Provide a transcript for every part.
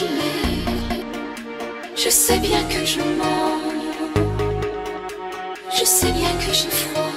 je mets. Je sais bien que je mens. Je sais bien que j'ai froid.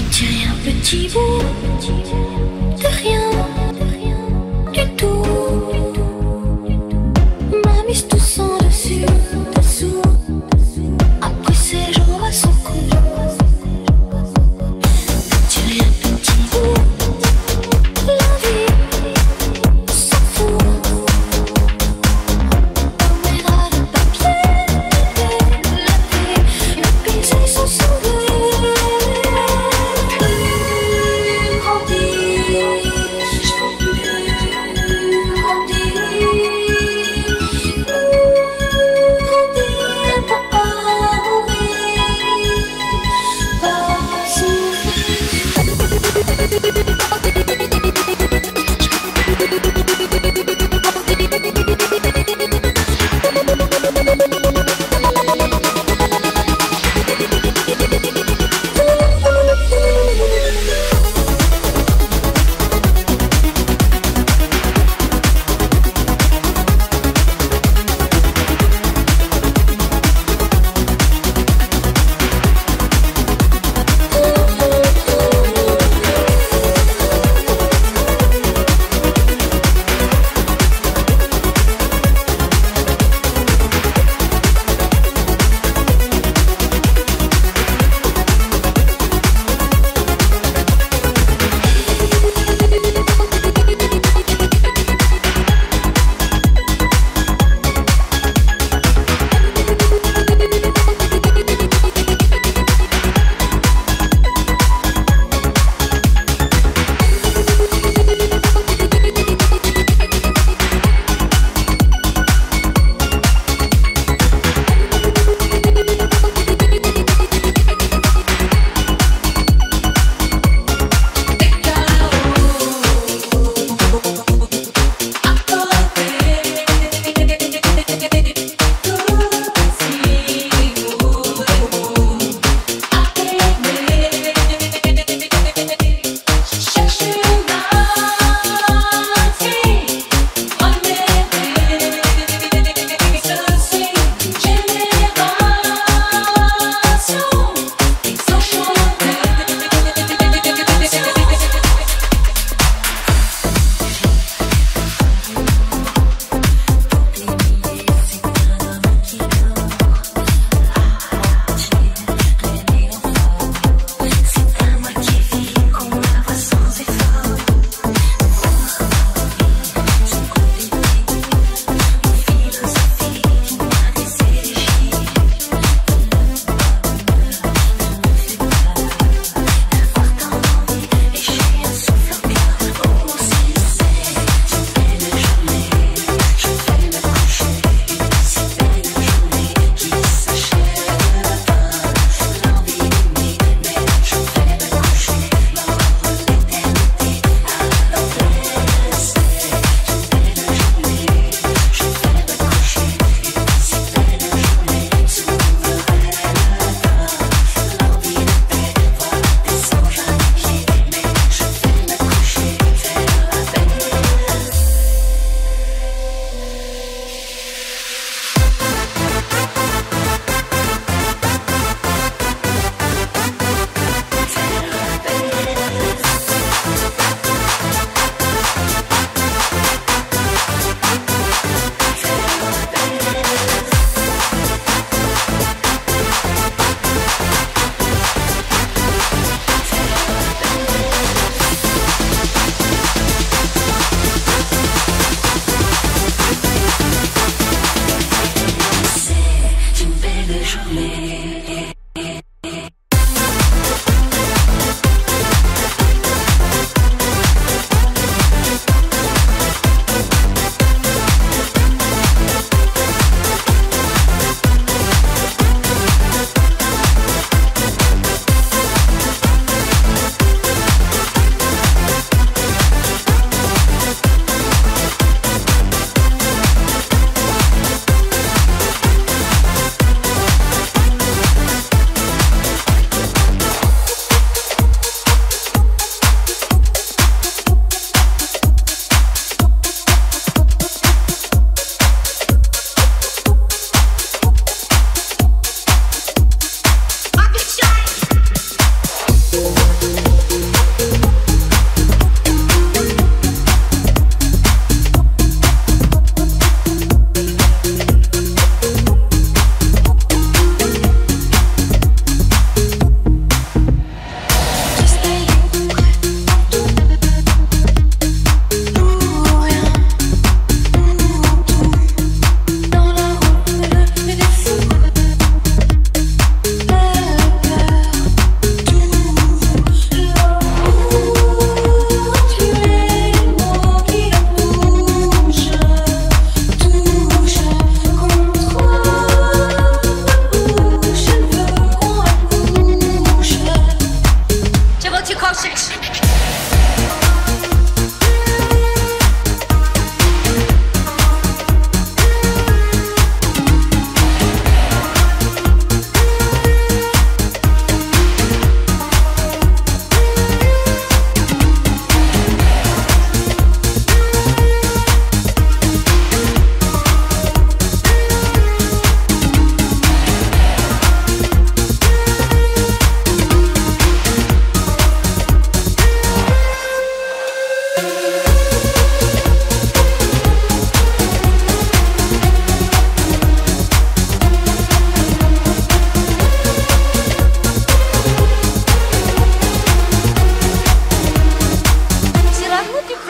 petit bout de rien, du tout. M'a mise tout sang dessus, dessous. Après ces jours à son cou. Petit bout, la vie s'en fout. On verra le papier, la vie, le piser son sourire. Grandi.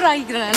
مرة يقرأ.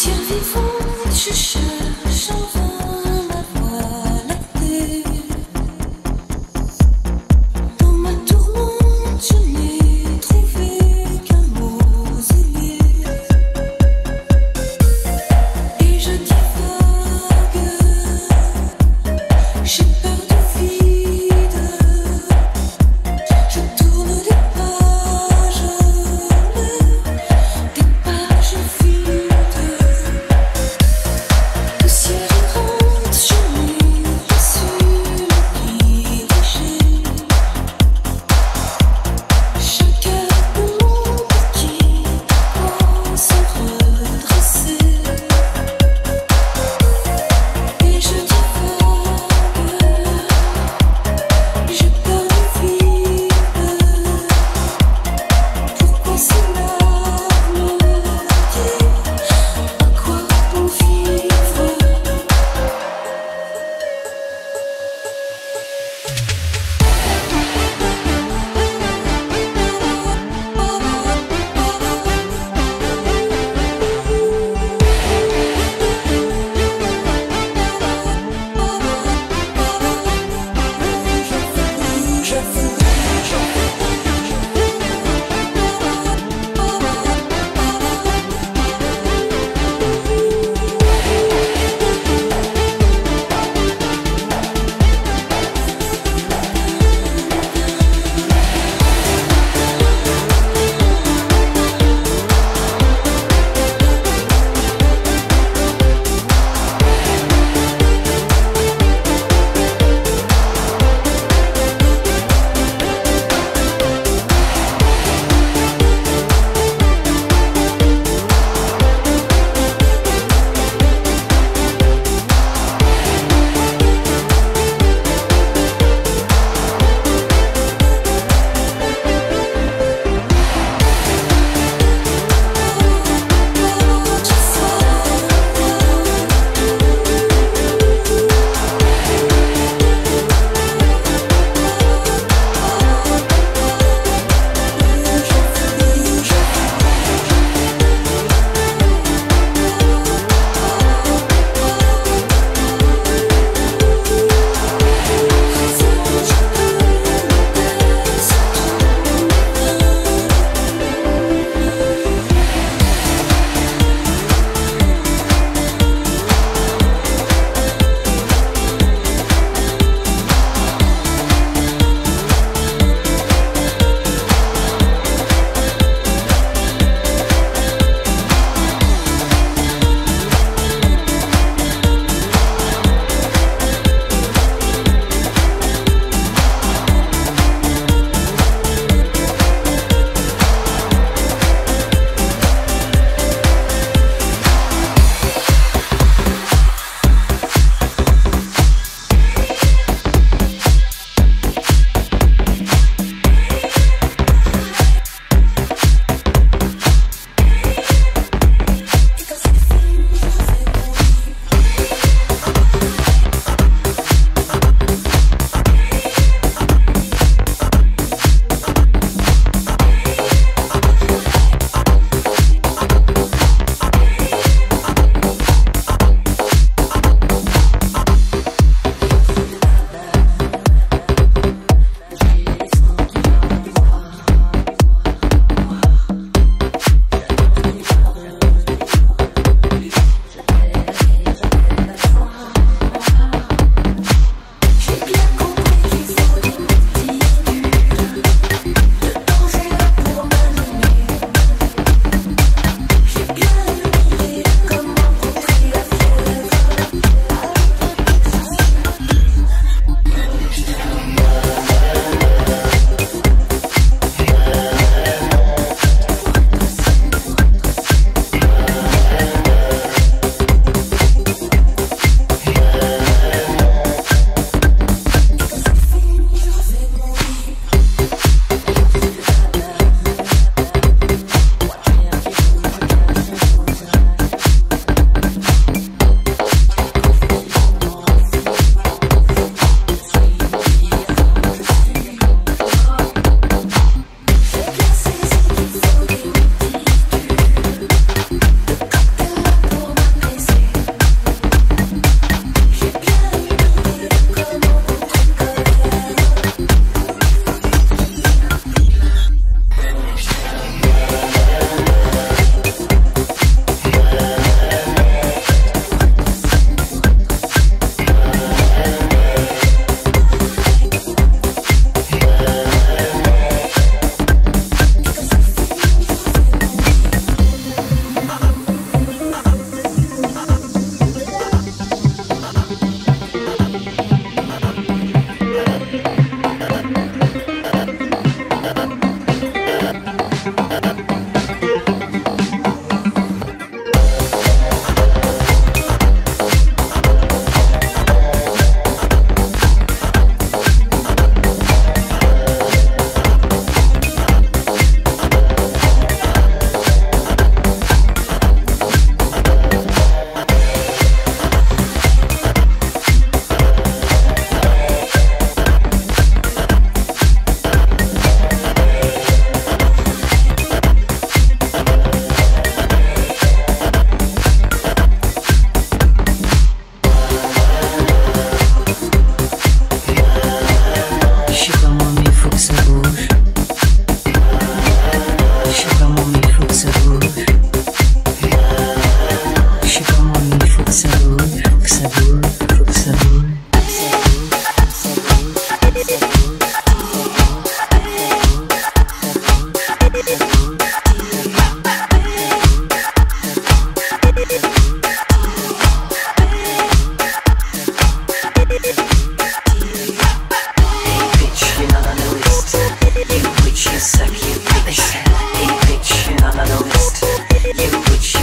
Survivant, je cherche en vain la voie lactée. Dans ma tourmente, je n'ai trouvé qu'un mausolée. Et je divague, j'ai peur du vide. Je tourne des pages vides. You're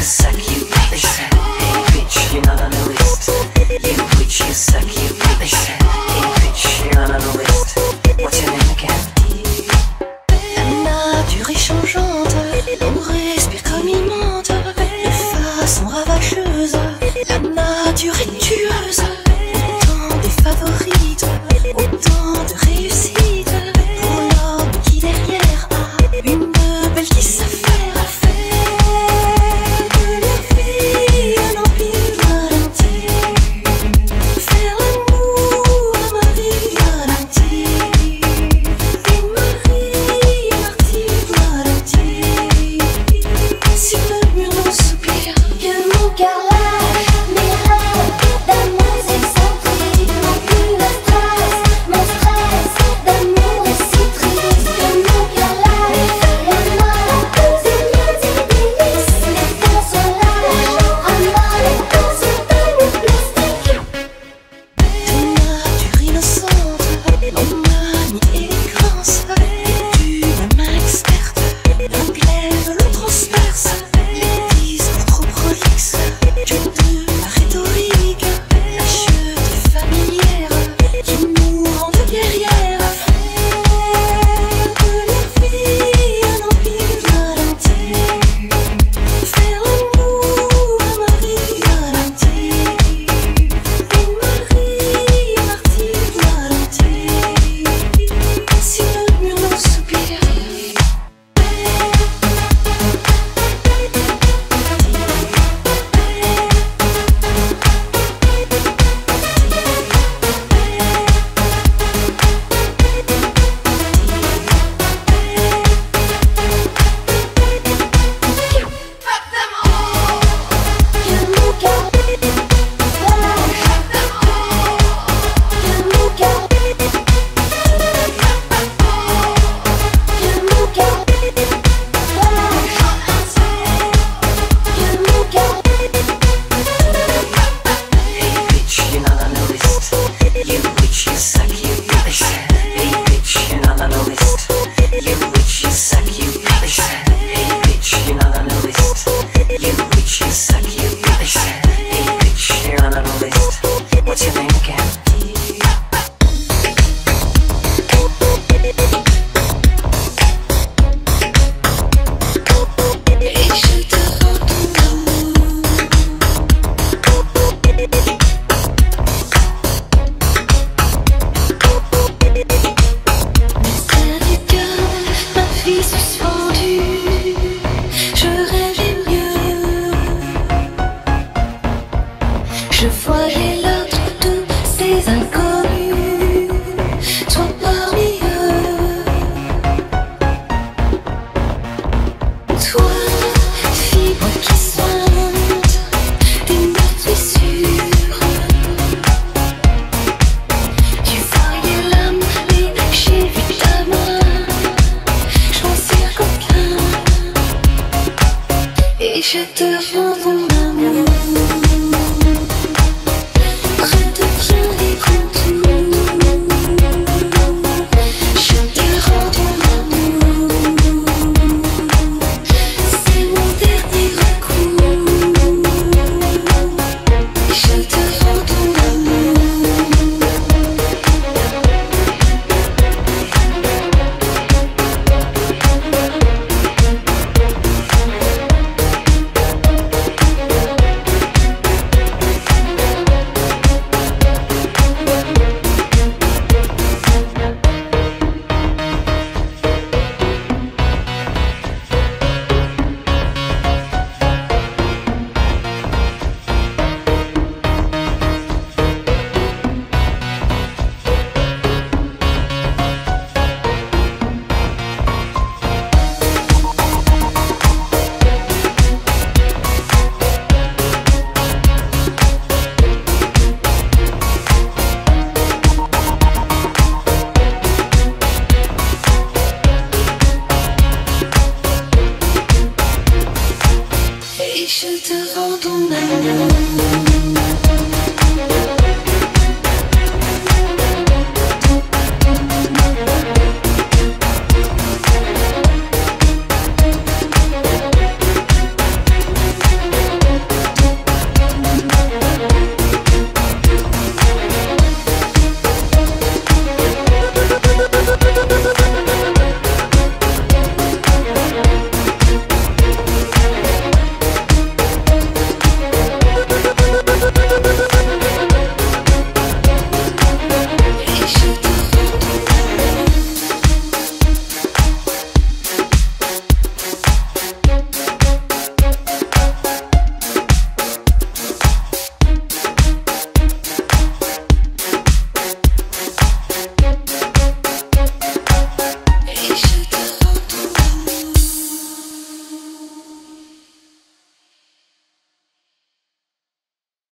suck, you bitch. Hey bitch, you're not on the list. You bitch, you suck, you bitch. Hey bitch, you're not on the list. What's your name again? Anna, durée changeante. On respire comme il monte, de façon ravageuse. La nature est tueuse. Autant de favorites, autant de réussites. Pour l'homme qui derrière a une belle qui s'affaire. Je vois les l'autre de ces inconnus, toi parmi eux. Toi, fibre qui soigne tes meurtrissures. Tu voyais l'âme, mais j'ai vu ta main. J'en sais coquin et je te vends mon amour. Je te rends ton amour.